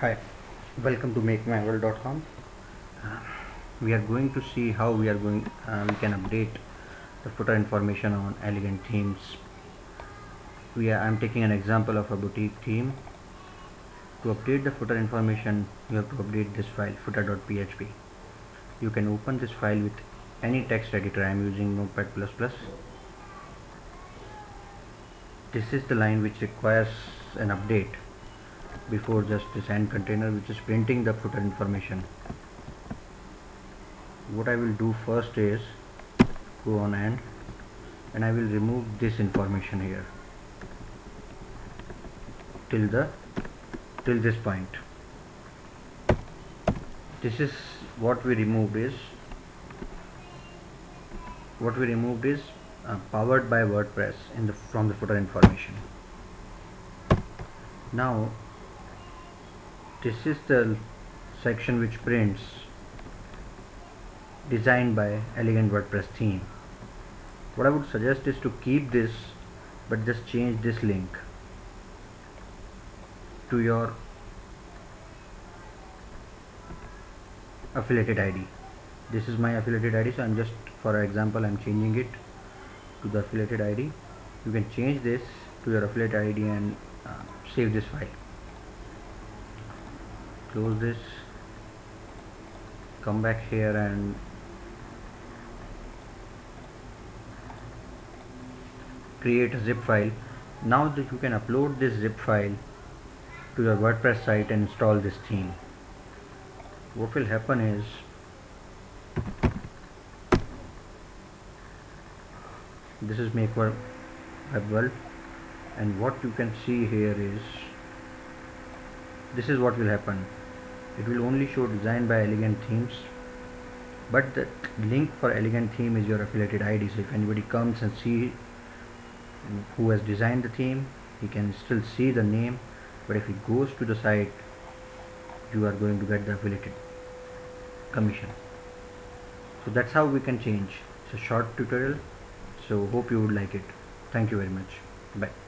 Hi, welcome to MakeWebWorld.com. We are going to see how we can update the footer information on Elegant Themes. I'm taking an example of a boutique theme. To update the footer information, you have to update this file, footer.php. You can open this file with any text editor. I am using Notepad++. This is the line which requires an update before just this end container, which is printing the footer information. What I will do first is go on end and I will remove this information here till this point. This is what we removed is powered by WordPress from the footer information. Now this is the section which prints designed by Elegant WordPress theme. What I would suggest is to keep this, but just change this link to your affiliated ID. This is my affiliated ID, so I'm just, for example, I'm changing it to the affiliated ID. You can change this to your affiliated ID and save this file. Close this, come back here and create a zip file. Now that you can upload this zip file to your WordPress site and install this theme. What will happen is this is MakeWebWorld, and what you can see here is this is what will happen. It will only show designed by Elegant Themes, but the link for Elegant Theme is your affiliated ID. So if anybody comes and see who has designed the theme, he can still see the name, but if he goes to the site, you are going to get the affiliated commission. So that's how we can change. It's a short tutorial, so hope you would like it. Thank you very much. Bye.